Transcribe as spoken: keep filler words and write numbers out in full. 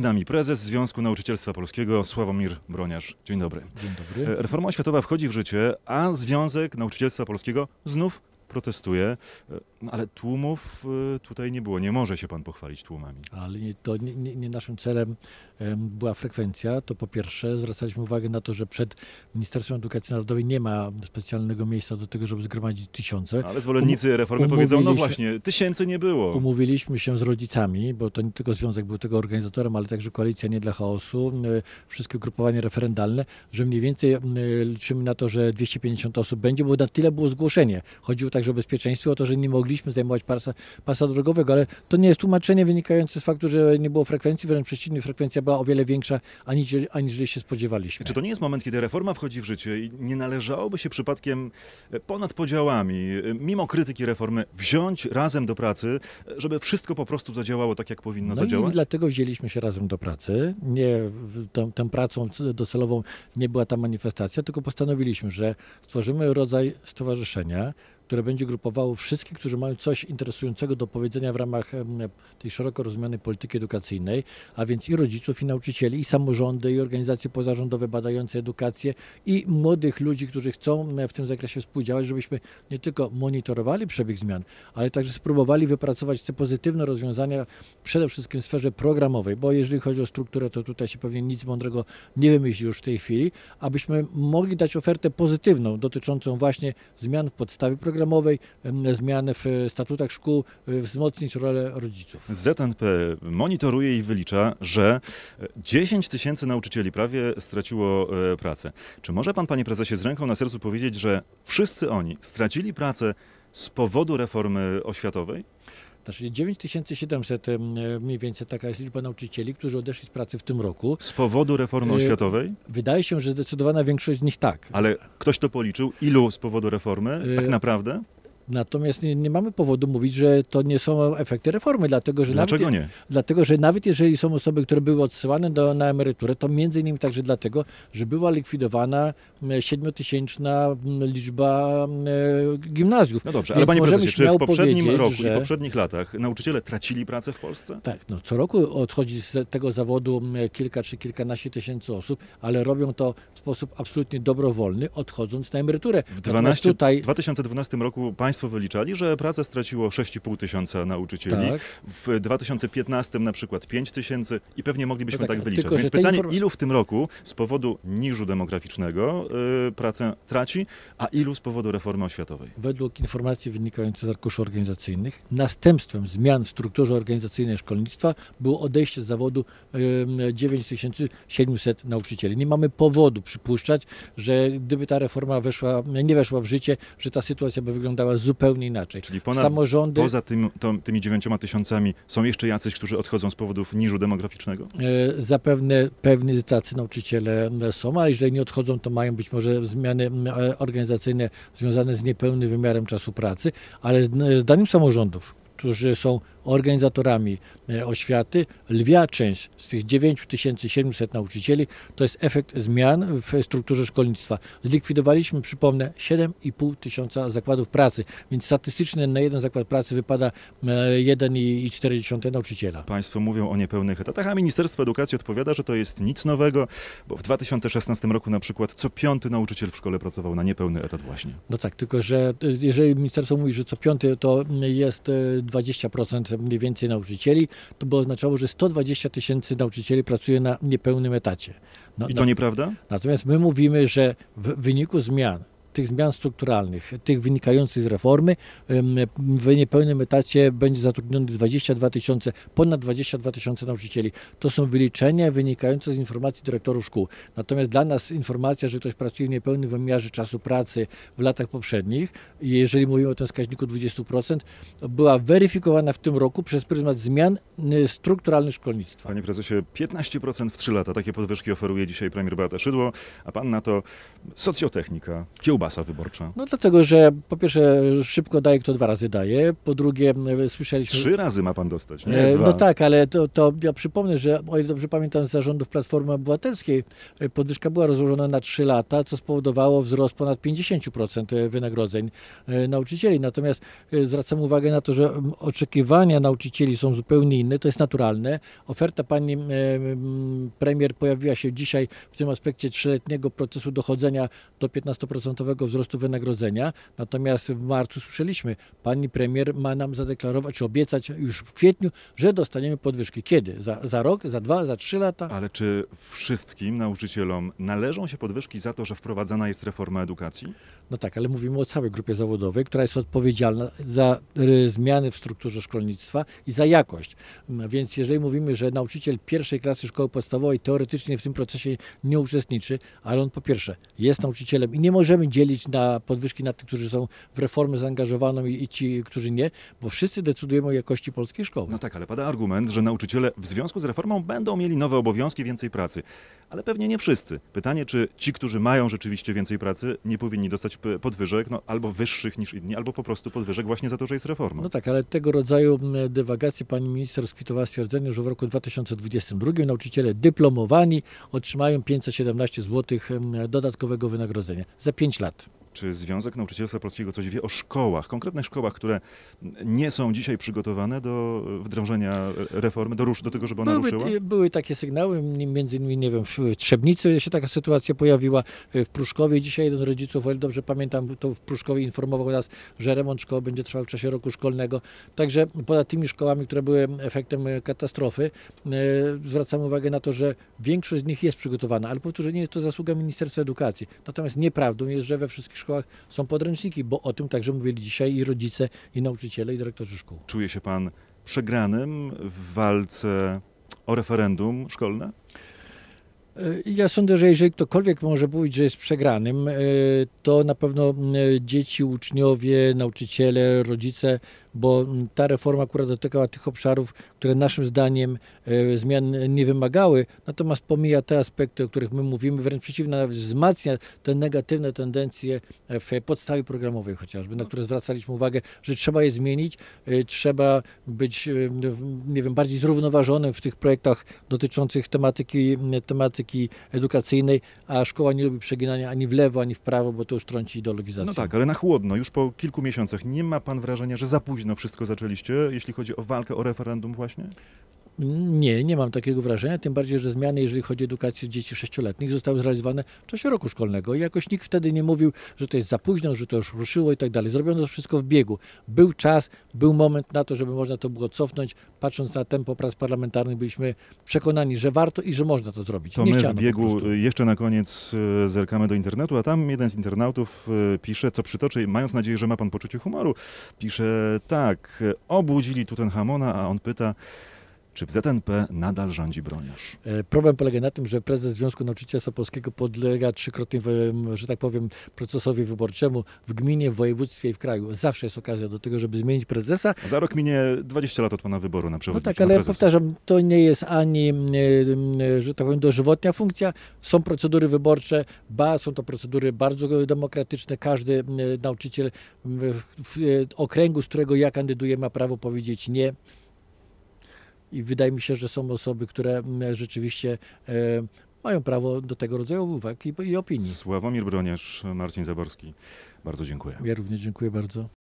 Z nami prezes Związku Nauczycielstwa Polskiego Sławomir Broniarz. Dzień dobry. Dzień dobry. Reforma oświatowa wchodzi w życie, a Związek Nauczycielstwa Polskiego znów protestuje, ale tłumów tutaj nie było. Nie może się pan pochwalić tłumami. Ale to nie, nie, nie naszym celem była frekwencja. To po pierwsze zwracaliśmy uwagę na to, że przed Ministerstwem Edukacji Narodowej nie ma specjalnego miejsca do tego, żeby zgromadzić tysiące. Ale zwolennicy um, reformy powiedzą, no właśnie, tysięcy nie było. Umówiliśmy się z rodzicami, bo to nie tylko Związek był tego organizatorem, ale także Koalicja Nie dla Chaosu, wszystkie ugrupowania referendalne, że mniej więcej liczymy na to, że dwieście pięćdziesiąt osób będzie, bo na tyle było zgłoszenie. Chodziło tak, o bezpieczeństwo, o to, że nie mogliśmy zajmować pasa, pasa drogowego, ale to nie jest tłumaczenie wynikające z faktu, że nie było frekwencji, wręcz przeciwnie, frekwencja była o wiele większa, aniżeli, aniżeli się spodziewaliśmy. Czy to nie jest moment, kiedy reforma wchodzi w życie i nie należałoby się przypadkiem ponad podziałami, mimo krytyki reformy, wziąć razem do pracy, żeby wszystko po prostu zadziałało tak, jak powinno no zadziałać? No i dlatego wzięliśmy się razem do pracy. Nie, tą, tą pracą docelową nie była ta manifestacja, tylko postanowiliśmy, że stworzymy rodzaj stowarzyszenia, które będzie grupowało wszystkich, którzy mają coś interesującego do powiedzenia w ramach tej szeroko rozumianej polityki edukacyjnej, a więc i rodziców, i nauczycieli, i samorządy, i organizacje pozarządowe badające edukację, i młodych ludzi, którzy chcą w tym zakresie współdziałać, żebyśmy nie tylko monitorowali przebieg zmian, ale także spróbowali wypracować te pozytywne rozwiązania przede wszystkim w sferze programowej, bo jeżeli chodzi o strukturę, to tutaj się pewnie nic mądrego nie wymyśli już w tej chwili, abyśmy mogli dać ofertę pozytywną dotyczącą właśnie zmian w podstawie programu, zmiany w statutach szkół, wzmocnić rolę rodziców. Z N P monitoruje i wylicza, że dziesięć tysięcy nauczycieli prawie straciło pracę. Czy może pan, panie prezesie, z ręką na sercu powiedzieć, że wszyscy oni stracili pracę z powodu reformy oświatowej? Znaczy dziewięć tysięcy siedemset mniej więcej taka jest liczba nauczycieli, którzy odeszli z pracy w tym roku. Z powodu reformy oświatowej? Wydaje się, że zdecydowana większość z nich tak. Ale ktoś to policzył? Ilu z powodu reformy tak naprawdę? Natomiast nie, nie mamy powodu mówić, że to nie są efekty reformy, dlatego że, Dlaczego nawet, nie? dlatego, że nawet jeżeli są osoby, które były odsyłane do, na emeryturę, to między innymi także dlatego, że była likwidowana siedmiotysięczna liczba gimnazjów. No dobrze, więc ale panie prezesie, czy w poprzednim roku że... i w poprzednich latach nauczyciele tracili pracę w Polsce? Tak, no co roku odchodzi z tego zawodu kilka czy kilkanaście tysięcy osób, ale robią to w sposób absolutnie dobrowolny, odchodząc na emeryturę. W dwunastym, tutaj... dwa tysiące dwunastym roku państwo Państwo wyliczali, że pracę straciło sześć i pół tysiąca nauczycieli, tak. W dwa tysiące piętnastym na przykład pięć tysięcy i pewnie moglibyśmy no tak, tak wyliczać. Tylko, Więc pytanie, inform... ilu w tym roku z powodu niżu demograficznego yy, pracę traci, a ilu z powodu reformy oświatowej? Według informacji wynikających z arkuszy organizacyjnych, następstwem zmian w strukturze organizacyjnej szkolnictwa było odejście z zawodu yy, dziewięć tysięcy siedemset nauczycieli. Nie mamy powodu przypuszczać, że gdyby ta reforma weszła, nie weszła w życie, że ta sytuacja by wyglądała zupełnie inaczej. Czyli ponad, Samorządy, poza tym, to, tymi dziewięcioma tysiącami są jeszcze jacyś, którzy odchodzą z powodów niżu demograficznego? E, zapewne pewni tacy nauczyciele są, a jeżeli nie odchodzą, to mają być może zmiany organizacyjne związane z niepełnym wymiarem czasu pracy, ale zdaniem samorządów, którzy są organizatorami oświaty, lwia część z tych dziewięć tysięcy siedemset nauczycieli to jest efekt zmian w strukturze szkolnictwa. Zlikwidowaliśmy, przypomnę, siedem i pół tysiąca zakładów pracy, więc statystycznie na jeden zakład pracy wypada jeden i cztery dziesiąte nauczyciela. Państwo mówią o niepełnych etatach, a Ministerstwo Edukacji odpowiada, że to jest nic nowego, bo w dwa tysiące szesnastym roku na przykład co piąty nauczyciel w szkole pracował na niepełny etat właśnie. No tak, tylko że jeżeli ministerstwo mówi, że co piąty to jest dwadzieścia procent mniej więcej nauczycieli, to by oznaczało, że sto dwadzieścia tysięcy nauczycieli pracuje na niepełnym etacie. No, I to na... nieprawda? Natomiast my mówimy, że w wyniku zmian, tych zmian strukturalnych, tych wynikających z reformy, w niepełnym etacie będzie zatrudnione dwadzieścia dwa tysiące, ponad dwadzieścia dwa tysiące nauczycieli. To są wyliczenia wynikające z informacji dyrektorów szkół. Natomiast dla nas informacja, że ktoś pracuje w niepełnym wymiarze czasu pracy w latach poprzednich, jeżeli mówimy o tym wskaźniku dwudziestu procent, była weryfikowana w tym roku przez pryzmat zmian strukturalnych szkolnictwa. Panie prezesie, piętnaście procent w trzy lata. Takie podwyżki oferuje dzisiaj premier Beata Szydło, a pan na to socjotechnika, kiełbasa. kiełbasa wyborcza? No dlatego, że po pierwsze szybko daje, kto dwa razy daje, po drugie słyszeliśmy... Trzy razy ma pan dostać, nie? E, no tak, ale to, to ja przypomnę, że o ile dobrze pamiętam z zarządów Platformy Obywatelskiej podwyżka była rozłożona na trzy lata, co spowodowało wzrost ponad pięćdziesiąt procent wynagrodzeń nauczycieli. Natomiast zwracam uwagę na to, że oczekiwania nauczycieli są zupełnie inne, to jest naturalne. Oferta pani premier pojawiła się dzisiaj w tym aspekcie trzyletniego procesu dochodzenia do piętnastoprocentowego wzrostu wynagrodzenia. Natomiast w marcu słyszeliśmy, pani premier ma nam zadeklarować, czy obiecać już w kwietniu, że dostaniemy podwyżki. Kiedy? Za, za rok? Za dwa? Za trzy lata? Ale czy wszystkim nauczycielom należą się podwyżki za to, że wprowadzana jest reforma edukacji? No tak, ale mówimy o całej grupie zawodowej, która jest odpowiedzialna za zmiany w strukturze szkolnictwa i za jakość. Więc jeżeli mówimy, że nauczyciel pierwszej klasy szkoły podstawowej teoretycznie w tym procesie nie uczestniczy, ale on po pierwsze jest nauczycielem i nie możemy dzielić na podwyżki na tych, którzy są w reformę zaangażowaną i, i ci, którzy nie, bo wszyscy decydujemy o jakości polskiej szkoły. No tak, ale pada argument, że nauczyciele w związku z reformą będą mieli nowe obowiązki, więcej pracy. Ale pewnie nie wszyscy. Pytanie, czy ci, którzy mają rzeczywiście więcej pracy, nie powinni dostać podwyżek, no, albo wyższych niż inni, albo po prostu podwyżek właśnie za to, że jest reforma. No tak, ale tego rodzaju dywagacje pani minister skwitowała stwierdzenie, że w roku dwa tysiące dwudziestym drugim nauczyciele dyplomowani otrzymają pięćset siedemnaście złotych dodatkowego wynagrodzenia za pięć lat. Czy Związek Nauczycielstwa Polskiego coś wie o szkołach, konkretnych szkołach, które nie są dzisiaj przygotowane do wdrożenia reformy, do, do tego, żeby ona były, ruszyła? Były takie sygnały, między innymi, nie wiem, w Trzebnicy się taka sytuacja pojawiła, w Pruszkowie dzisiaj jeden z rodziców, o ile dobrze pamiętam, to w Pruszkowie informował nas, że remont szkoły będzie trwał w czasie roku szkolnego. Także poza tymi szkołami, które były efektem katastrofy, zwracam uwagę na to, że większość z nich jest przygotowana, ale powtórzę, nie jest to zasługa Ministerstwa Edukacji. Natomiast nieprawdą jest, że we wszystkich szkołach są podręczniki, bo o tym także mówili dzisiaj i rodzice, i nauczyciele, i dyrektorzy szkół. Czuje się pan przegranym w walce o referendum szkolne? Ja sądzę, że jeżeli ktokolwiek może powiedzieć, że jest przegranym, to na pewno dzieci, uczniowie, nauczyciele, rodzice, bo ta reforma akurat dotykała tych obszarów, które naszym zdaniem zmian nie wymagały, natomiast pomija te aspekty, o których my mówimy, wręcz przeciwnie, nawet wzmacnia te negatywne tendencje w podstawie programowej chociażby, na które zwracaliśmy uwagę, że trzeba je zmienić, trzeba być, nie wiem, bardziej zrównoważonym w tych projektach dotyczących tematyki, tematyki edukacyjnej, a szkoła nie lubi przeginania ani w lewo, ani w prawo, bo to już trąci ideologizację. No tak, ale na chłodno, już po kilku miesiącach, nie ma pan wrażenia, że za późno No wszystko zaczęliście, jeśli chodzi o walkę o referendum właśnie? Nie, nie mam takiego wrażenia, tym bardziej, że zmiany, jeżeli chodzi o edukację dzieci sześcioletnich, zostały zrealizowane w czasie roku szkolnego i jakoś nikt wtedy nie mówił, że to jest za późno, że to już ruszyło i tak dalej. Zrobiono to wszystko w biegu. Był czas, był moment na to, żeby można to było cofnąć. Patrząc na tempo prac parlamentarnych, byliśmy przekonani, że warto i że można to zrobić. To nie my w biegu. Jeszcze na koniec zerkamy do internetu, a tam jeden z internautów pisze, co przytoczy, mając nadzieję, że ma pan poczucie humoru, pisze tak, obudzili Tutanchamona, a on pyta, czy w Z N P nadal rządzi Broniarz? Problem polega na tym, że prezes Związku Nauczycielstwa Polskiego podlega trzykrotnie, że tak powiem, procesowi wyborczemu w gminie, w województwie i w kraju. Zawsze jest okazja do tego, żeby zmienić prezesa. Za rok minie dwadzieścia lat od pana wyboru na przewodniczącego. No tak, ale prezesa. Powtarzam, to nie jest ani, że tak powiem, dożywotnia funkcja. Są procedury wyborcze, ba, są to procedury bardzo demokratyczne. Każdy nauczyciel w okręgu, z którego ja kandyduję, ma prawo powiedzieć nie. I wydaje mi się, że są osoby, które rzeczywiście e, mają prawo do tego rodzaju uwag i, i opinii. Sławomir Broniarz, Marcin Zaborski. Bardzo dziękuję. Ja również dziękuję bardzo.